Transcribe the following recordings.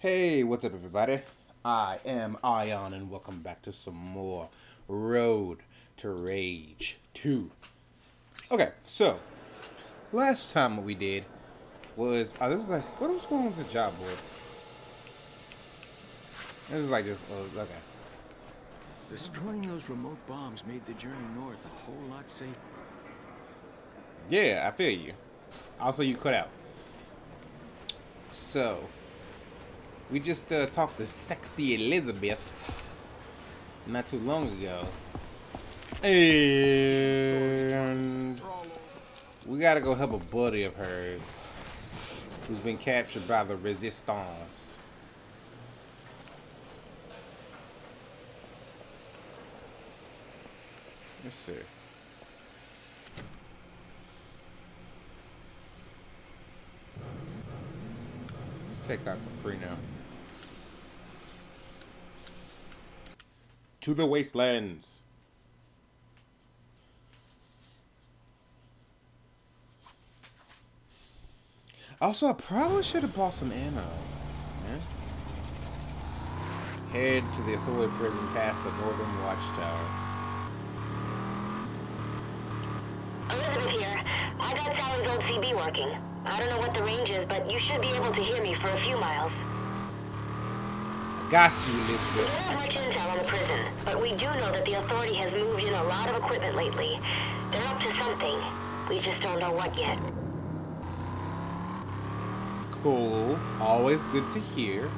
Hey, what's up everybody? I am Ion and welcome back to some more Road to Rage 2. Okay, so last time what we did was this is like what was going on with the job board? This is like just okay. Destroying those remote bombs made the journey north a whole lot safer. Yeah, I feel you. Also you cut out. So we just talked to Sexy Elizabeth not too long ago, and we gotta go help a buddy of hers who's been captured by the Resistance. Yes, sir. Let's take out Capri now. To the wastelands. Also, I probably should have bought some ammo. Yeah. Head to the Authority prison past the northern watchtower. Elizabeth here. I got Sally's old CB working. I don't know what the range is, but you should be able to hear me for a few miles. Got you, Elizabeth. We don't have much intel on the prison, but we do know that the Authority has moved in a lot of equipment lately. They're up to something. We just don't know what yet. Cool. Always good to hear.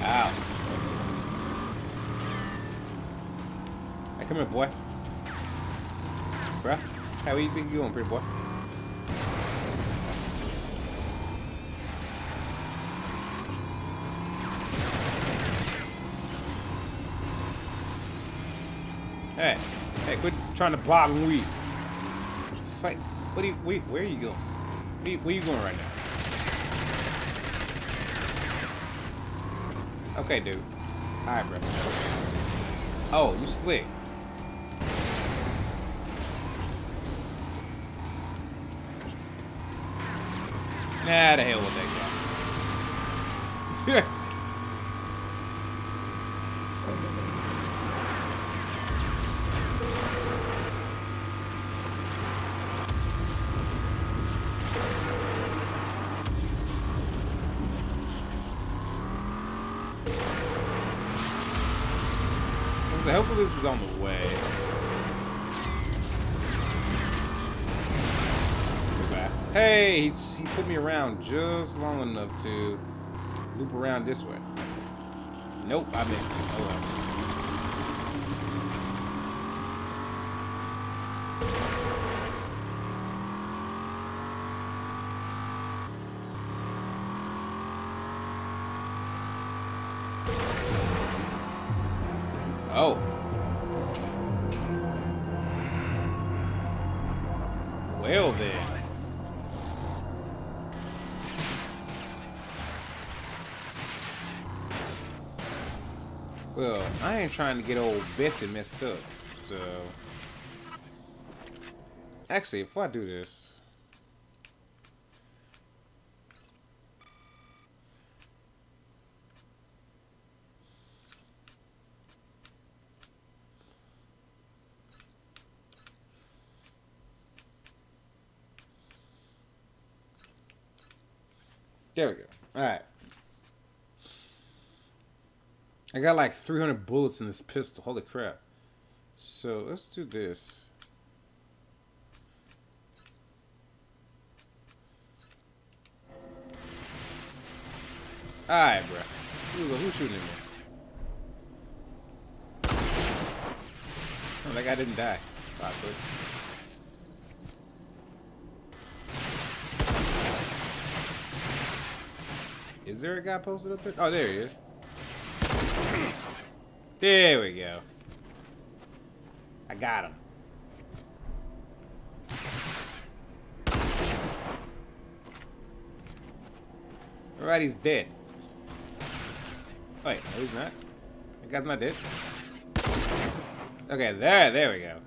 Ow. Hey, come here, boy. Bruh, how you been doing, pretty boy? Hey, hey, quit trying to block me. Fight. What do you, where are you going? Where are you going right now? Okay, dude. Alright, bro. Oh, you slick. Nah, the hell with that guy. Yeah. So hopefully this is on the way. Hey, he put me around just long enough to loop around this way. Nope, I missed it. Oh. Well then. Well, I ain't trying to get old Bessie messed up, so. Actually, if I do this. There we go. Alright. I got like 300 bullets in this pistol. Holy crap. So, let's do this. Alright, bro. Who's shooting at me? Oh, that guy didn't die. Probably. Is there a guy posted up there? Oh, there he is. There we go. I got him. Alright, he's dead. Wait, no, he's not. That guy's not dead. Okay, there we go.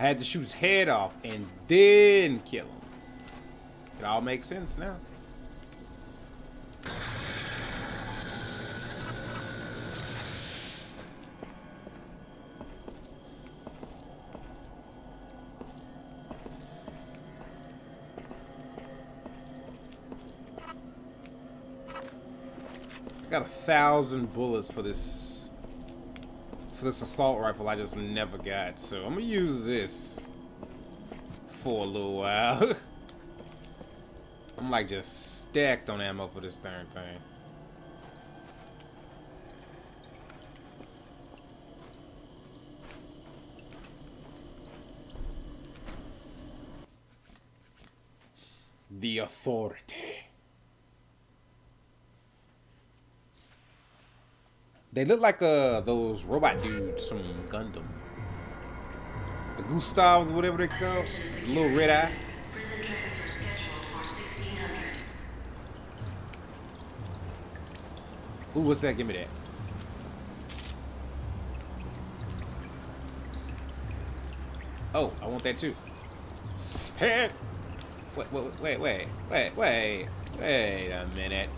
I had to shoot his head off and then kill him. It all makes sense now. I got 1,000 bullets for this assault rifle I just never got, so I'm gonna use this for a little while. I'm like just stacked on ammo for this darn thing. The Authority. They look like those robot dudes from Gundam. The Gustavs, whatever they call. The little red eye. Prison transfer scheduled for 1600. Ooh, what's that? Give me that. Oh, I want that too. Hey! Wait a minute.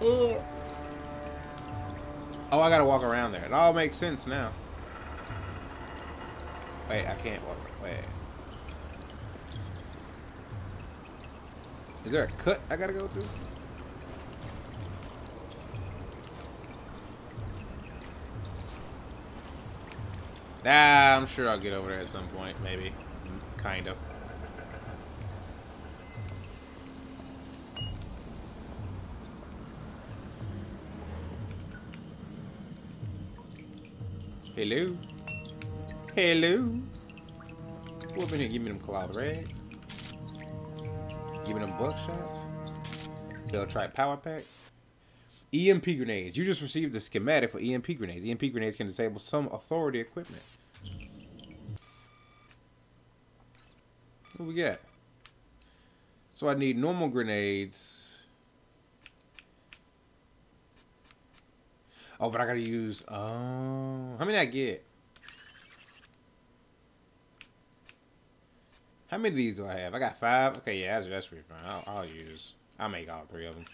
Oh, I gotta walk around there. It all makes sense now. Wait, I can't walk. Wait. Is there a cut I gotta go through? Nah, I'm sure I'll get over there at some point. Maybe. Kind of. Hello? Hello? Who up in here? Give me them cloth rags. Give me them buckshots. They'll try power pack. EMP grenades. You just received the schematic for EMP grenades. EMP grenades can disable some authority equipment. What we got? So I need normal grenades. Oh, but I gotta use. Oh, how many I get? How many of these do I have? I got 5. Okay, yeah, that's pretty fun. I'll use. I'll make all 3 of them.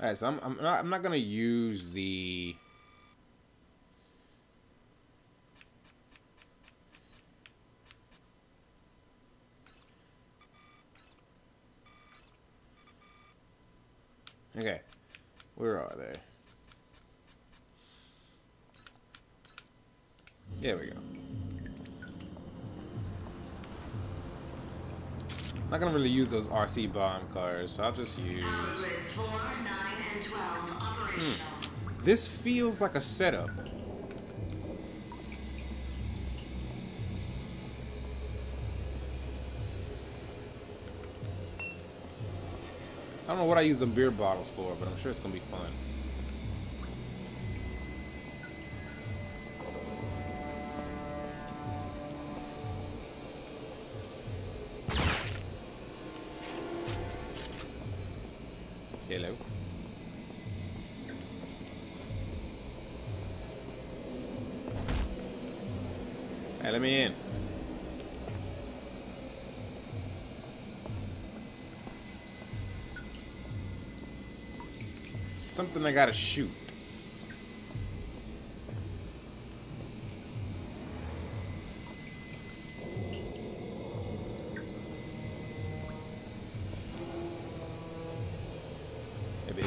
All right, so I'm not gonna use the. Okay, where are they? There we go. I'm not gonna really use those RC bomb cars, so I'll just use. Hours 4, 9, and 12 operational. This feels like a setup. I don't know what I use the beer bottles for, but I'm sure it's gonna be fun. Hello. Hey, let me in. Something I gotta shoot. Maybe.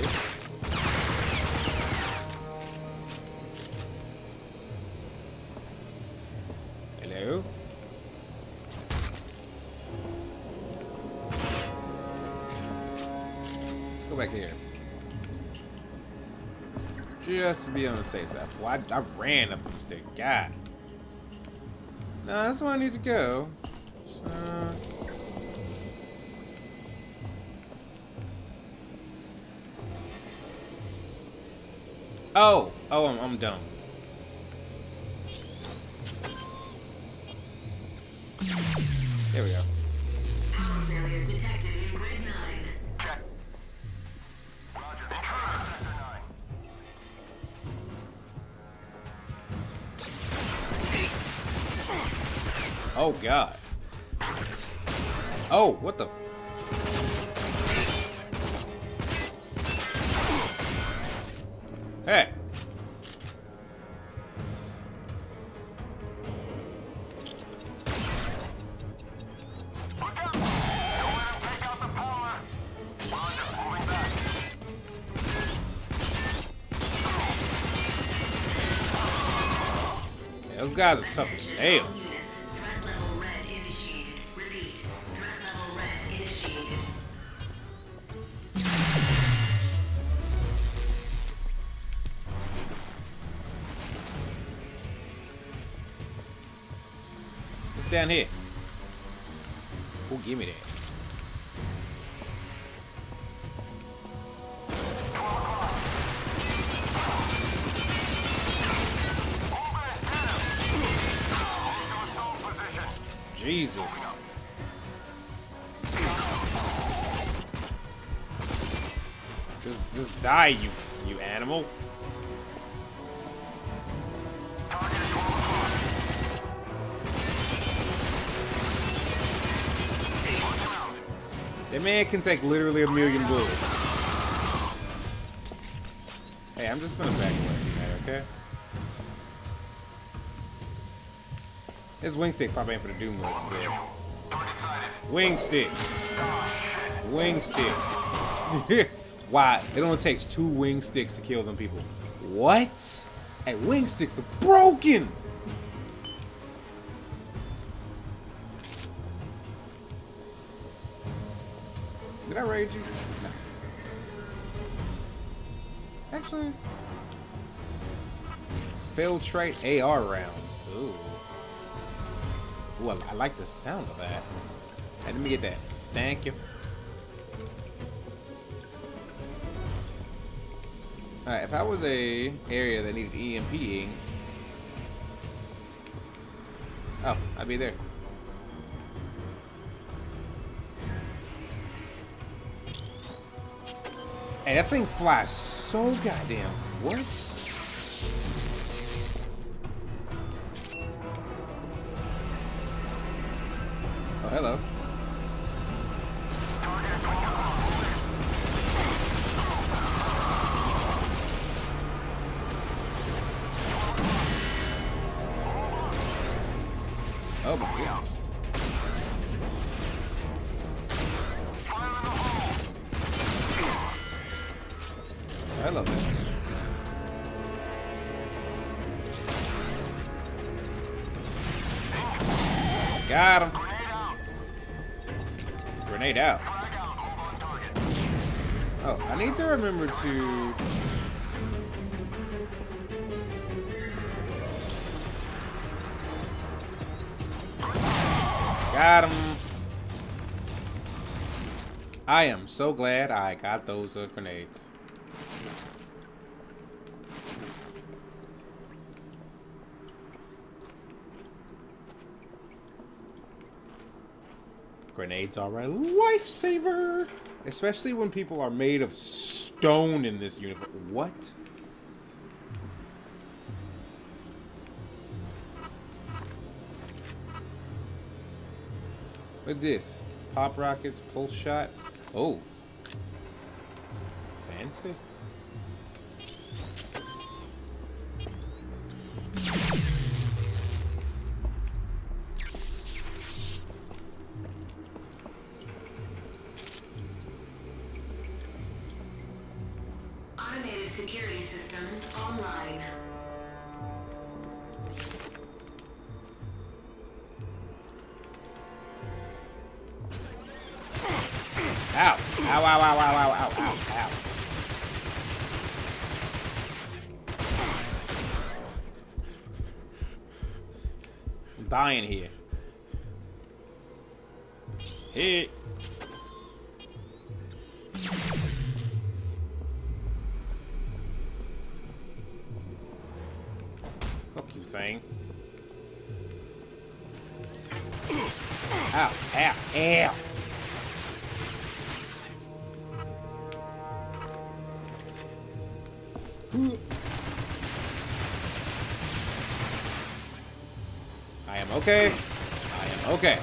Hello? Let's go back here. Just to be on the safe side. Well, I ran up this thing. God. No, that's where I need to go. So... Oh, I'm dumb. There we go. Oh, God. Oh, what the... Hey! Those guys are tough as nails. Threat level red initiated. Repeat. Threat level red initiated. What's down here? Oh, give me that. Jesus. Just die, you animal. That man can take literally 1,000,000 bullets. Hey, I'm just gonna back away, okay? This wing stick probably ain't for the doom lords, but wing stick. Wing stick. Why? It only takes 2 wing sticks to kill them people. What? Hey, wing sticks are broken! Did I raid you? No. Actually... Filtrate AR rounds. Ooh. Ooh, I like the sound of that. Hey, let me get that. Thank you. Alright, if I was a area that needed EMPing... Oh, I'd be there. Hey, that thing flies so goddamn... What? Hello. Oh my goodness. I love this. Got him. Grenade out. Oh, I need to remember to... Got him. I am so glad I got those grenades. Grenades are a lifesaver, especially when people are made of stone in this universe. What? What's this? Pop rockets, pulse shot. Oh, fancy. Security systems online. Ow! Ow, ow, ow, ow, ow, ow, ow, ow. I'm dying here. Hey. Thing. Ow, ow, ow. I am okay. I am Okay.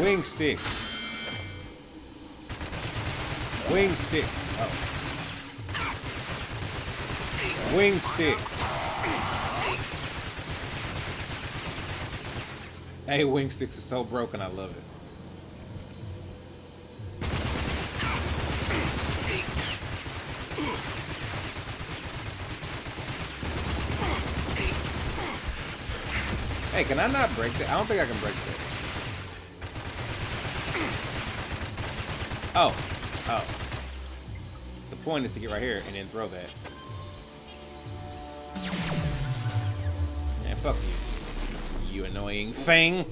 Wing stick. Wing stick. Oh. Wing stick. Hey, wing sticks are so broken, I love it. Hey, can I not break that? I don't think I can break that. Oh. Oh. The point is to get right here and then throw that. Yeah, fuck you. You annoying thing.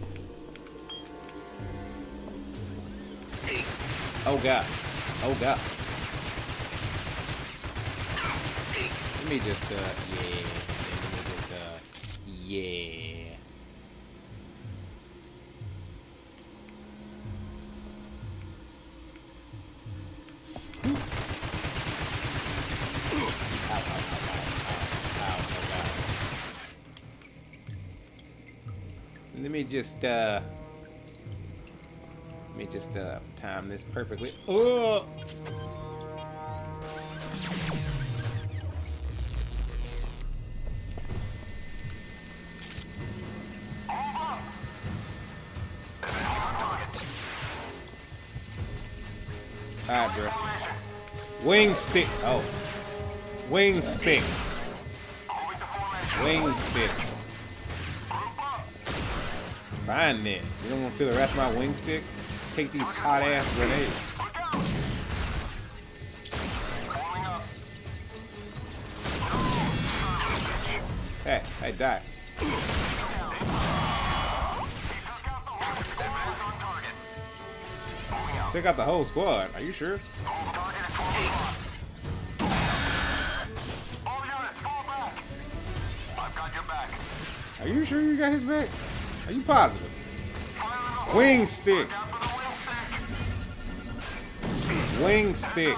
Oh, God. Oh, God. Let me just, yeah. Let me just, yeah. Let me just time this perfectly. Oh! Alright, bro. Wing stick. Oh. Wing stick. Wing stick. Fine then. You don't want to feel the wrath of my wing stick? Take these hot ass grenades. Hey, hey, die. Take out the whole squad. Are you sure? Are you sure you got his back? Are you positive? Wing stick. Wing stick.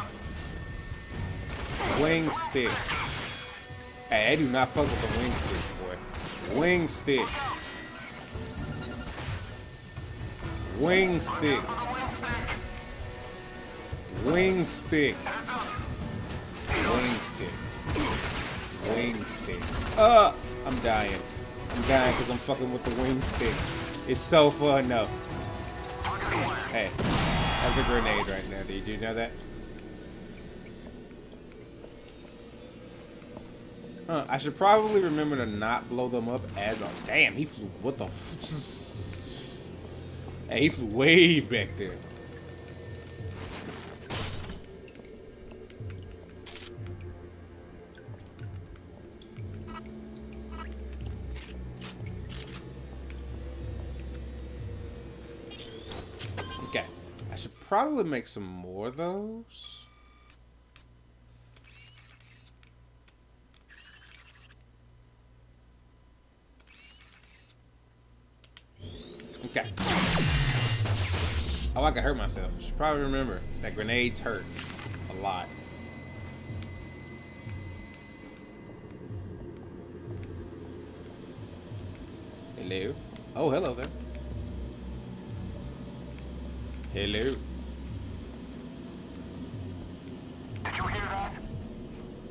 Wing stick. Hey, I do not fuck with the wing stick, boy. Wing stick. Wing stick. Wing stick. Wing stick. Wing stick. I'm dying. I'm dying because I'm fucking with the wing stick. It's so fun, though. Hey, that's a grenade right now. Did you know that? Huh, I should probably remember to not blow them up as a... Damn, he flew... What the... Hey, he flew way back there. Probably make some more of those. Okay. Oh, I could hurt myself. I should probably remember that grenades hurt a lot. Hello. Oh, hello there. Hello.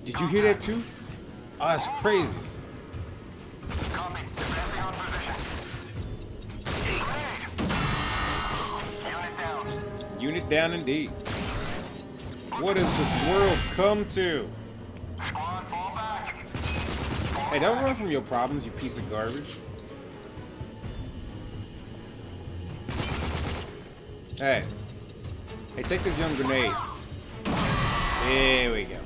Did you hear that too? Oh, that's crazy. Unit down indeed. What has this world come to? Hey, don't run from your problems, you piece of garbage. Hey. Hey, take this young grenade. There we go.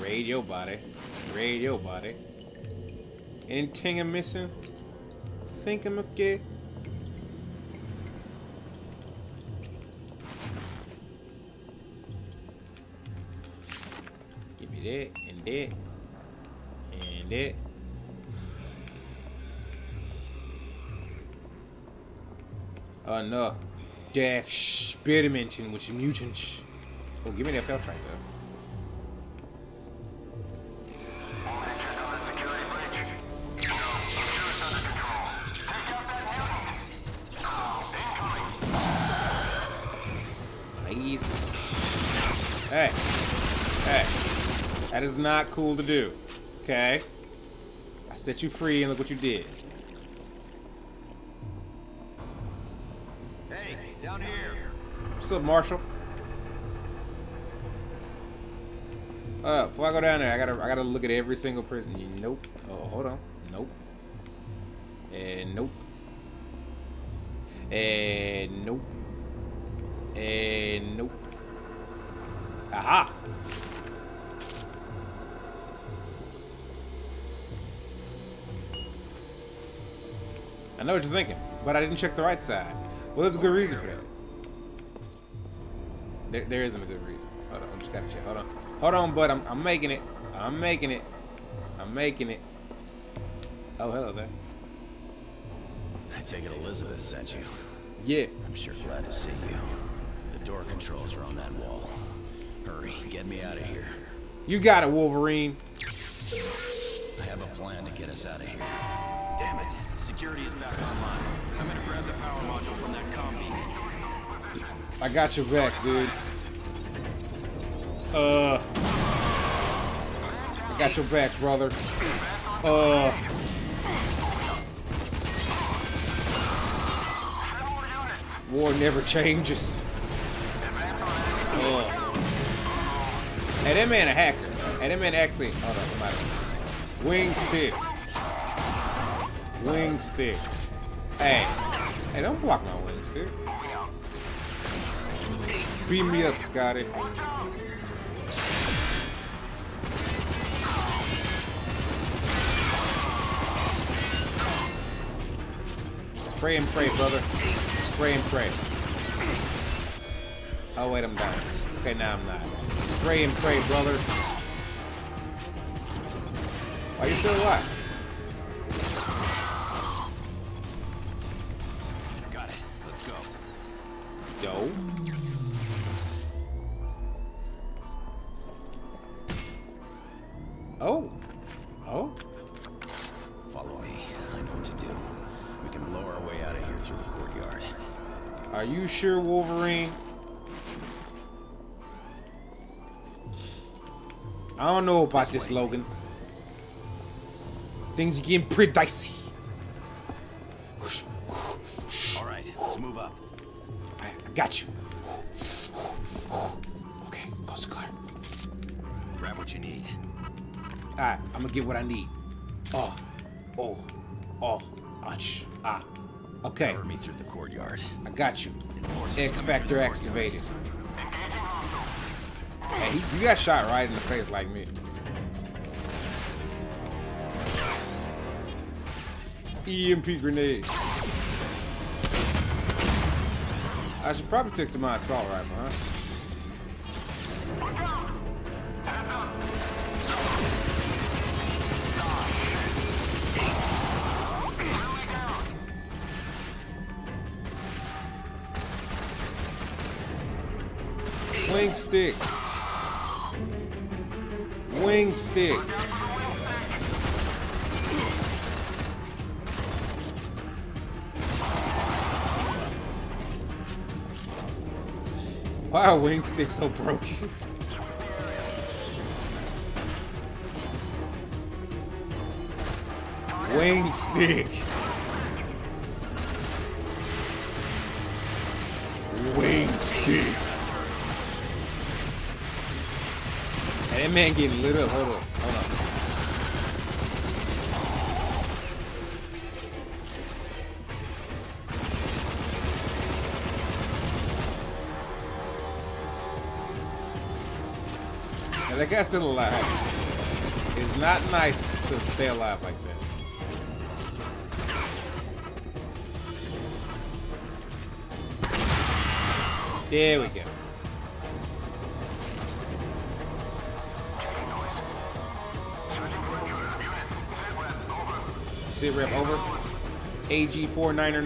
Radio body. Radio body. Anything I'm missing? Think I'm okay. Give me that and that. And that. Oh no. They're experimenting with mutants. Oh, give me that belt right there. Hey, hey, that is not cool to do, okay? I set you free and look what you did. Hey, down here. What's up, Marshall? Before I go down there, I gotta look at every single person. Nope. Oh, hold on. Nope. And nope. And nope. And nope. Aha! I know what you're thinking, but I didn't check the right side. Well, there's a good reason for that. There isn't a good reason. Hold on, I just gotta check. Hold on. Hold on, bud. I'm making it. I'm making it. I'm making it. Oh, hello there. I take it Elizabeth sent you. Yeah. I'm sure glad to see you. The door controls are on that wall. Hurry, get me out of here. You got it, Wolverine. I have a plan to get us out of here. Damn it. Security is back online. I'm gonna grab the power module from that combi. I got your back, dude. I got your back, brother. War never changes. Hey, that man a hacker. Hey, that man actually... Hold on, come out. Wing stick. Wing stick. Hey. Hey, don't block my wing stick. Beat me up, Scotty. Spray and pray, brother. Spray and pray. Oh, wait, I'm dying. Okay, now I'm not. Spray and pray, brother. Why are you still alive? Got it. Let's go. Yo. Oh. Oh. Follow me. I know what to do. We can blow our way out of here through the courtyard. Are you sure, Wolverine? I don't know about this, Logan. Things are getting pretty dicey. Alright, let's move up. I got you. Okay, coast clear. Grab what you need. Alright, I'm gonna get what I need. Oh, oh, oh, ouch. Ah, okay. Cover me through the courtyard. I got you. X-Factor activated. Hey, you got shot right in the face like me. EMP grenades. I should probably take to my assault rifle, huh? Wing stick. Wing stick. Why are wing sticks so broken? Wing stick. Wing stick. That man getting lit up. Hold on. Hold on. Now that guy's still alive. It's not nice to stay alive like that. There we go. Rip over AG4 niner.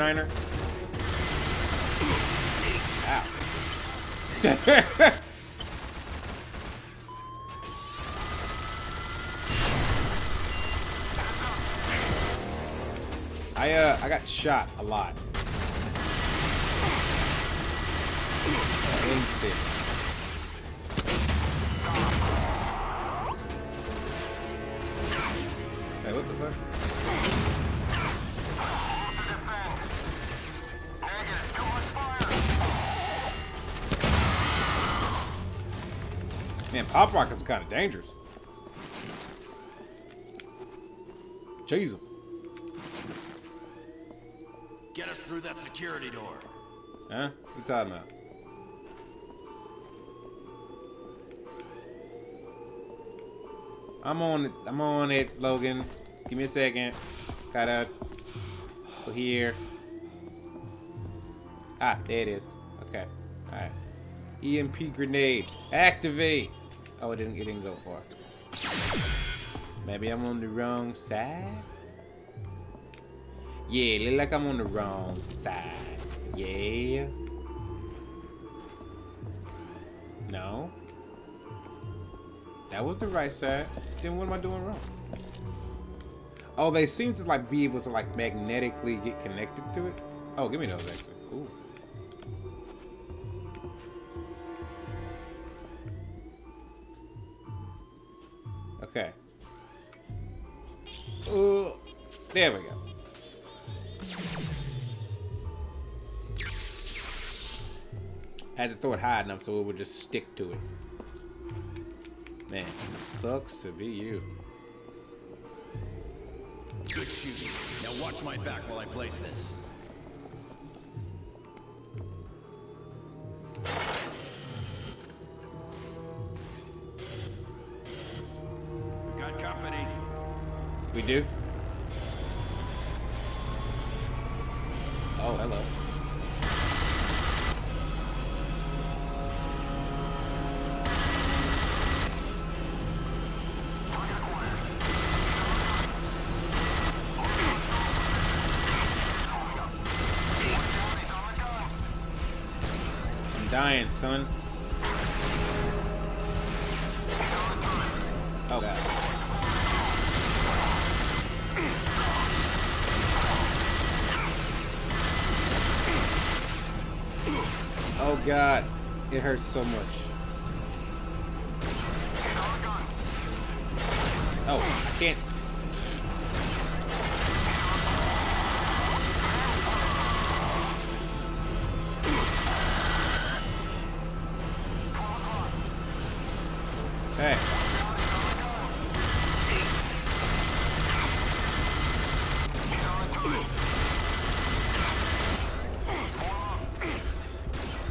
I got shot a lot. Wing stick. Hey, what the fuck? Man, pop rockets are kind of dangerous. Jesus. Get us through that security door. Huh? What time now? I'm on it. I'm on it, Logan. Give me a second. Gotta go here. Ah, there it is. Okay. All right. EMP grenade. Activate. Oh, it didn't go far. Maybe I'm on the wrong side? Yeah, it looked like I'm on the wrong side. Yeah. No. That was the right side. Then what am I doing wrong? Oh, they seem to like be able to like magnetically get connected to it. Oh, give me those actually. Cool. Okay. Ooh, there we go. I had to throw it high enough so it would just stick to it. Man, sucks to be you. Good shooting. Now watch my back while I place this. We got company. We do? Oh, hello. Dying, son. Oh god. Oh god. It hurts so much. Oh, I can't. Hey.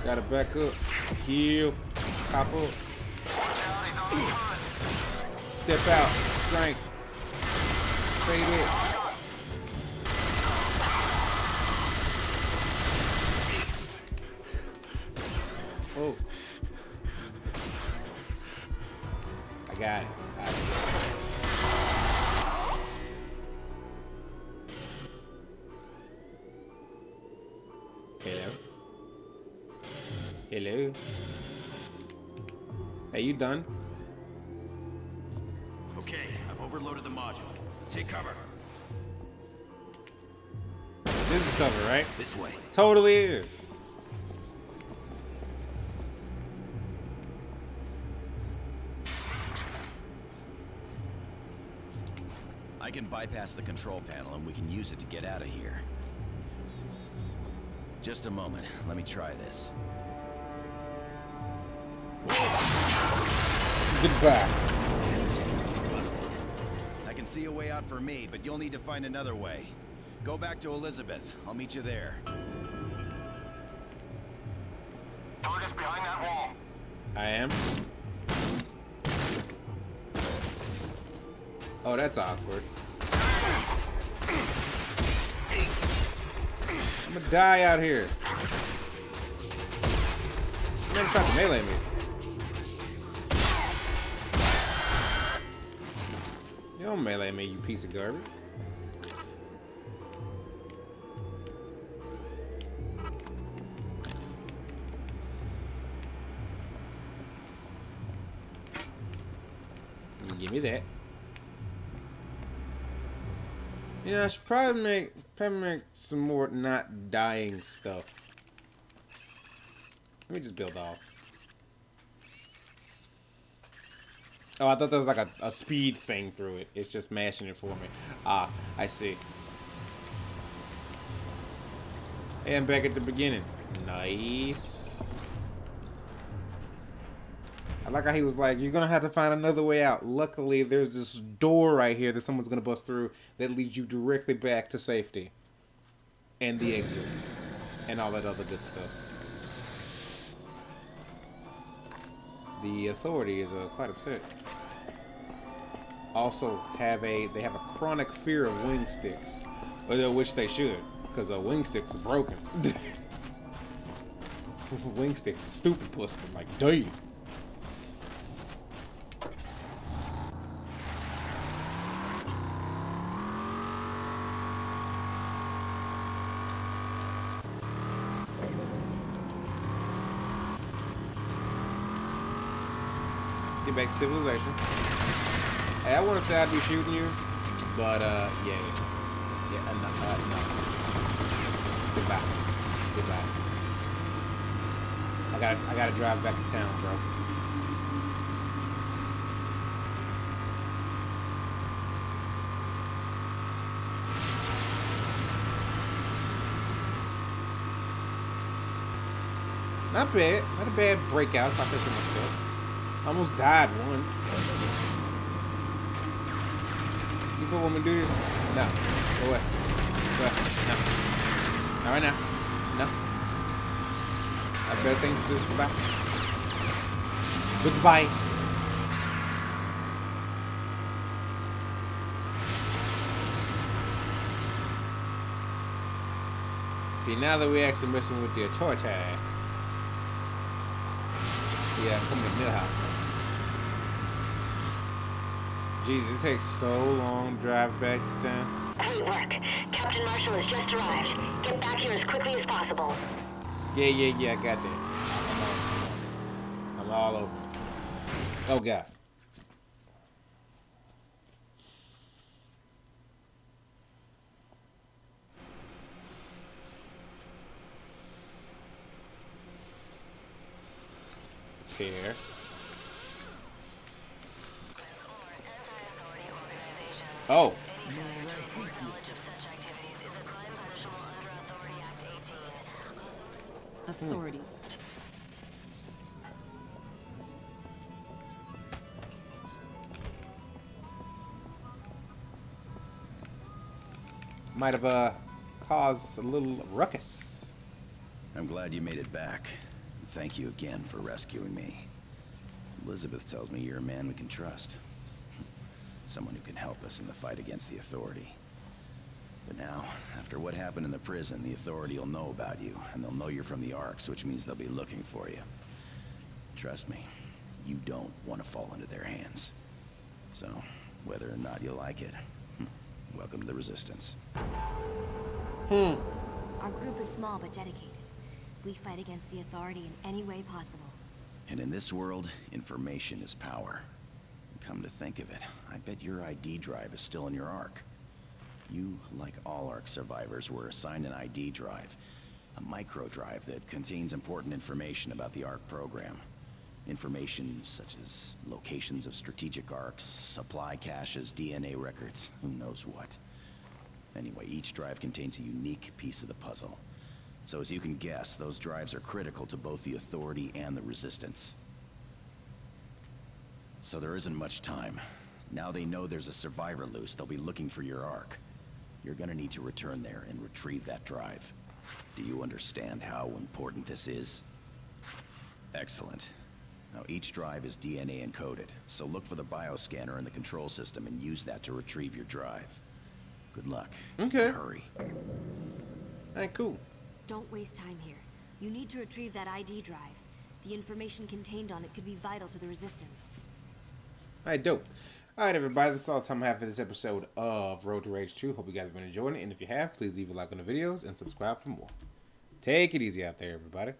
Gotta back up. Heal. Pop up. Step out. Strength. Fade it. Oh. Got it. Got it. Hello. Hello. Hey, you done? Okay, I've overloaded the module. Take cover. This is cover, right? This way. Totally is. I can bypass the control panel and we can use it to get out of here. Just a moment. Let me try this. Goodbye. Damn it, it's busted. I can see a way out for me, but you'll need to find another way. Go back to Elizabeth. I'll meet you there. Target's behind that wall. I am. Oh, that's awkward. I'm gonna die out here. Man, try to melee me. You don't melee me, you piece of garbage. Give me that. Yeah, I should probably make some more not dying stuff. Let me just build off. Oh, I thought there was like a speed thing through it. It's just mashing it for me. Ah, I see. Hey, I'm back at the beginning. Nice. I like how he was like, you're gonna have to find another way out. Luckily, there's this door right here that someone's gonna bust through that leads you directly back to safety. And the exit. And all that other good stuff. The authority is quite upset. Also, they have a chronic fear of wing sticks. Which they should, because wing sticks are broken. Wing sticks are stupid pussy, like, damn. Back to civilization. Hey, I want to say I'd be shooting you, but yeah, enough. Goodbye. I gotta drive back to town, bro. Not bad, not a bad breakout. If I say so myself. Almost died once. You feel what I'm gonna do? No. Go away. Go away. No. Not right now. No. I have better things to do. Goodbye. Goodbye. See, now that we're actually messing with the authority. Yeah, come to the house. Jeez, it takes so long to drive back then. Great work. Captain Marshall has just arrived. Get back here as quickly as possible. Yeah, I got that. I'm all over. Oh, God. Here. Oh. Authorities. Might have caused a little ruckus. I'm glad you made it back. Thank you again for rescuing me. Elizabeth tells me you're a man we can trust. Someone who can help us in the fight against the authority. But now, after what happened in the prison, the authority will know about you, and they'll know you're from the Arks, which means they'll be looking for you. Trust me, you don't want to fall into their hands. So, whether or not you like it, welcome to the Resistance. Our group is small but dedicated. We fight against the authority in any way possible. And in this world, information is power. Come to think of it, I bet your ID drive is still in your ARC. You, like all ARC survivors, were assigned an ID drive, a micro drive that contains important information about the ARC program. Information such as locations of strategic ARCs, supply caches, DNA records, who knows what. Anyway, each drive contains a unique piece of the puzzle. So as you can guess, those drives are critical to both the authority and the resistance. So there isn't much time. Now they know there's a survivor loose, they'll be looking for your ARC. You're gonna need to return there and retrieve that drive. Do you understand how important this is? Excellent. Now each drive is DNA encoded, so look for the bioscanner in the control system and use that to retrieve your drive. Good luck. Okay. Hurry. Alright, cool. Don't waste time here. You need to retrieve that ID drive. The information contained on it could be vital to the resistance. Alright, dope. Alright, everybody, that's all the time I have for this episode of Road to Rage 2. Hope you guys have been enjoying it, and if you have, please leave a like on the videos and subscribe for more. Take it easy out there, everybody.